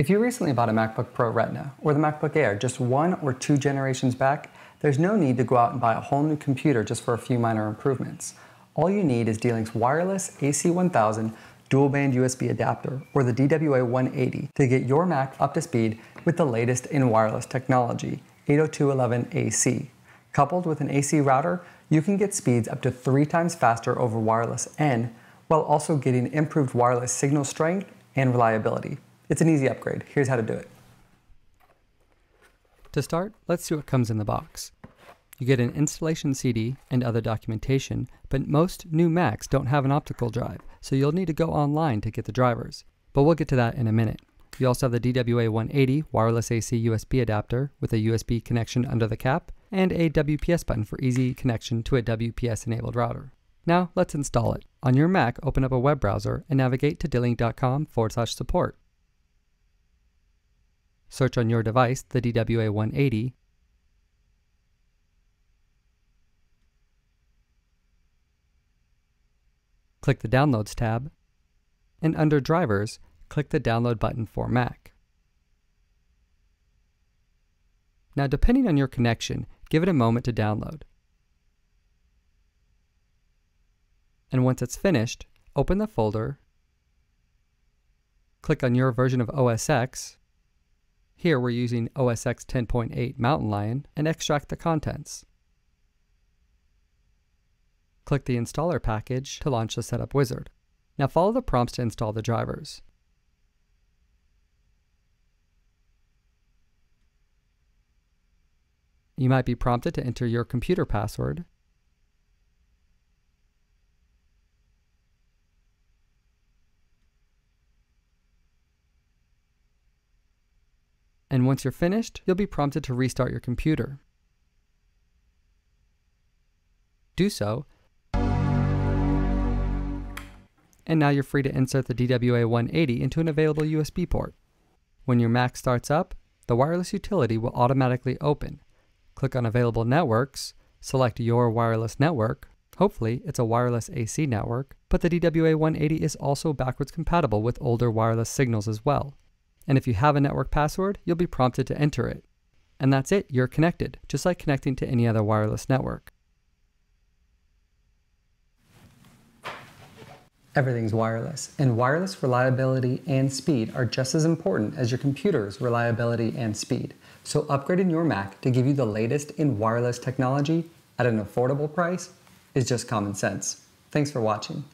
If you recently bought a MacBook Pro Retina or the MacBook Air just one or two generations back, there's no need to go out and buy a whole new computer just for a few minor improvements. All you need is D-Link's wireless AC1000 dual-band USB adapter, or the DWA-180, to get your Mac up to speed with the latest in wireless technology, 802.11ac. Coupled with an AC router, you can get speeds up to 3 times faster over wireless N, while also getting improved wireless signal strength and reliability. It's an easy upgrade. Here's how to do it. To start, let's see what comes in the box. You get an installation CD and other documentation, but most new Macs don't have an optical drive, so you'll need to go online to get the drivers. But we'll get to that in a minute. You also have the DWA-180 wireless AC USB adapter with a USB connection under the cap, and a WPS button for easy connection to a WPS-enabled router. Now let's install it. On your Mac, open up a web browser and navigate to dlink.com/support. Search on your device the DWA-180, click the Downloads tab, and under Drivers, click the Download button for Mac. Now, depending on your connection, give it a moment to download. And once it's finished, open the folder, click on your version of OSX. Here we're using OSX 10.8 Mountain Lion, and extract the contents. Click the installer package to launch the setup wizard. Now follow the prompts to install the drivers. You might be prompted to enter your computer password, and once you're finished, you'll be prompted to restart your computer. Do so, and now you're free to insert the DWA-180 into an available USB port. When your Mac starts up, the wireless utility will automatically open. Click on Available Networks, select your wireless network. Hopefully, it's a wireless AC network, but the DWA-180 is also backwards compatible with older wireless signals as well. And if you have a network password, you'll be prompted to enter it. And that's it, you're connected, just like connecting to any other wireless network. Everything's wireless, and wireless reliability and speed are just as important as your computer's reliability and speed. So upgrading your Mac to give you the latest in wireless technology at an affordable price is just common sense. Thanks for watching.